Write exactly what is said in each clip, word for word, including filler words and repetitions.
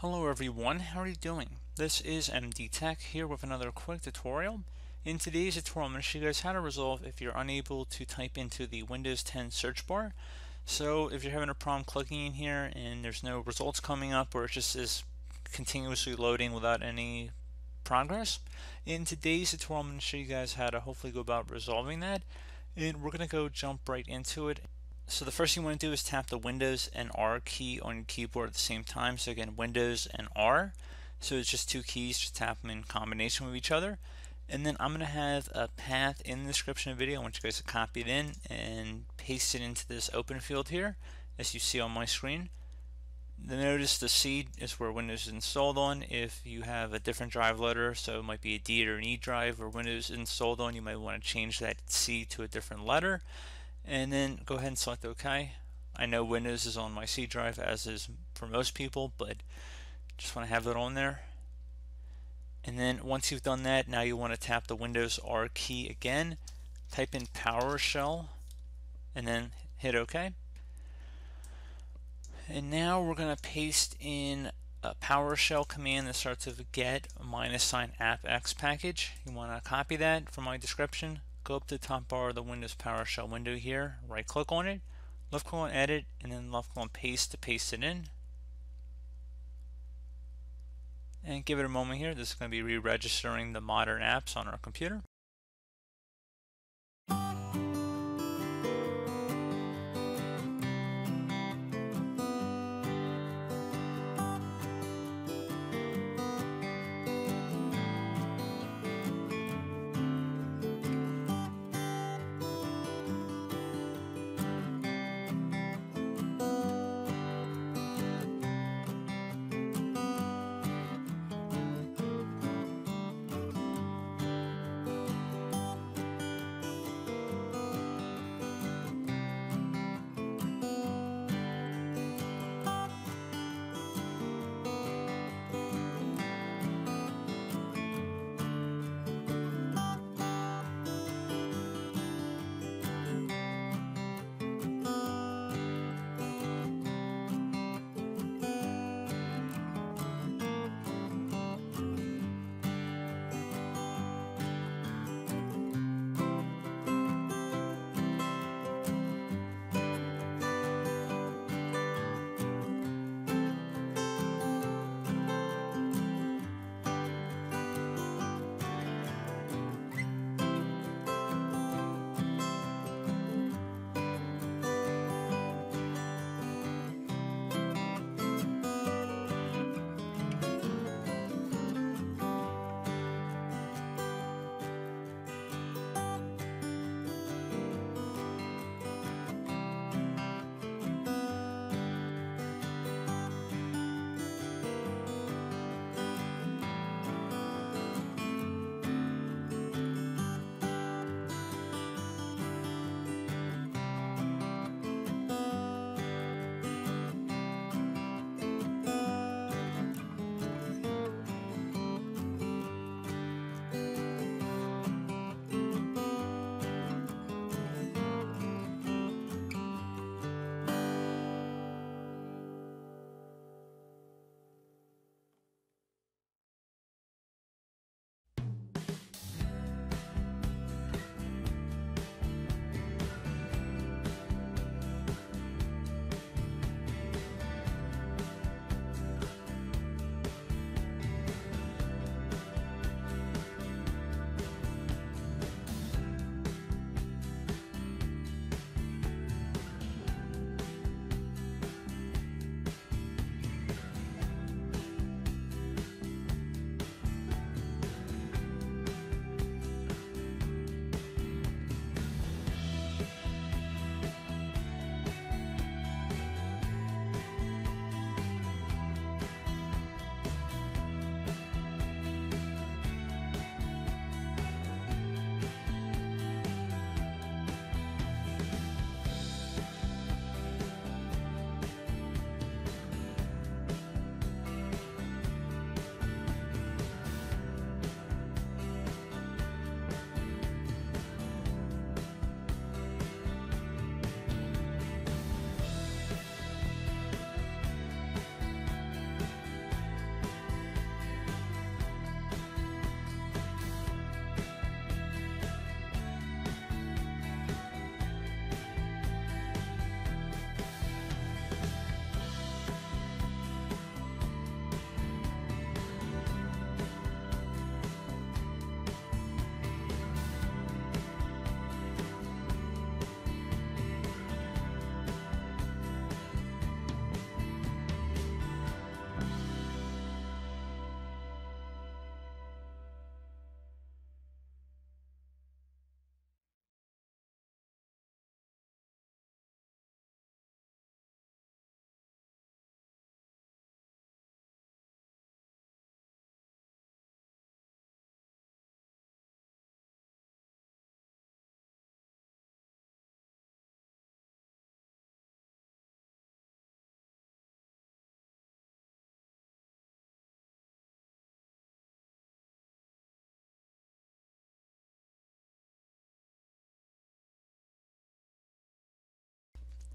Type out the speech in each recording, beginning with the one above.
Hello everyone, how are you doing? This is M D Tech here with another quick tutorial. In today's tutorial I'm going to show you guys how to resolve if you're unable to type into the Windows ten search bar. So if you're having a problem clicking in here and there's no results coming up, or it just is continuously loading without any progress. In today's tutorial I'm going to show you guys how to hopefully go about resolving that, and we're going to go jump right into it. So the first thing you want to do is tap the Windows and R key on your keyboard at the same time. So again, Windows and R. So it's just two keys, just tap them in combination with each other. And then I'm going to have a path in the description of the video. I want you guys to copy it in and paste it into this open field here, as you see on my screen. Then notice the C is where Windows is installed on. If you have a different drive letter, so it might be a D or an E drive, or Windows is installed on, you might want to change that C to a different letter. And then go ahead and select OK. I know Windows is on my C drive, as is for most people, but just want to have it on there. And then once you've done that, now you want to tap the Windows R key again, type in PowerShell, and then hit OK. And now we're going to paste in a PowerShell command that starts with get minus sign app X package. You want to copy that from my description. Go up to the top bar of the Windows PowerShell window here, right click on it, left click on edit, and then left click on paste to paste it in. And give it a moment here, this is going to be re-registering the modern apps on our computer.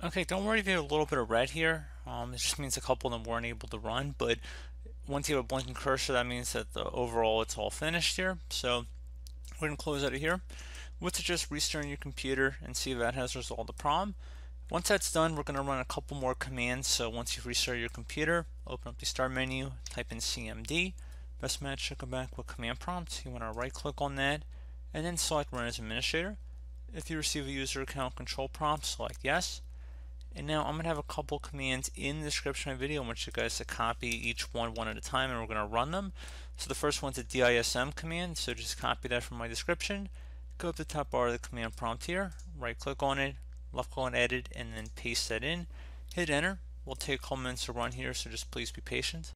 Okay, don't worry if you have a little bit of red here. Um, it just means a couple of them weren't able to run, but once you have a blinking cursor, that means that the overall it's all finished here. So we're going to close out of here. We'll just restart your computer and see if that has resolved the problem. Once that's done, we're going to run a couple more commands. So once you've restarted your computer, open up the start menu, type in C M D. Best match to come back with Command Prompt. You want to right click on that and then select Run as Administrator. If you receive a user account control prompt, select Yes. And now I'm going to have a couple commands in the description of my video. I want you guys to copy each one one at a time and we're going to run them. So the first one's a D I S M command. So just copy that from my description. Go up to the top bar of the Command Prompt here, right click on it, left click on Edit, and then paste that in. Hit Enter. We'll take a couple minutes to run here, so just please be patient.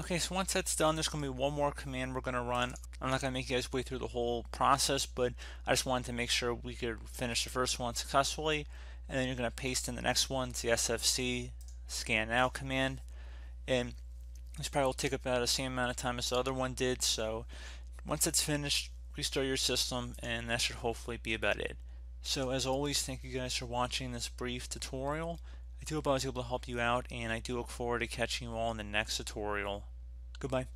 Okay, so once that's done, there's going to be one more command we're going to run. I'm not going to make you guys wait through the whole process, but I just wanted to make sure we could finish the first one successfully, and then you're going to paste in the next one, the S F C scan now command, and this probably will take about the same amount of time as the other one did. So once it's finished, restart your system, and that should hopefully be about it. So as always, thank you guys for watching this brief tutorial. I do hope I was able to help you out, and I do look forward to catching you all in the next tutorial. Goodbye.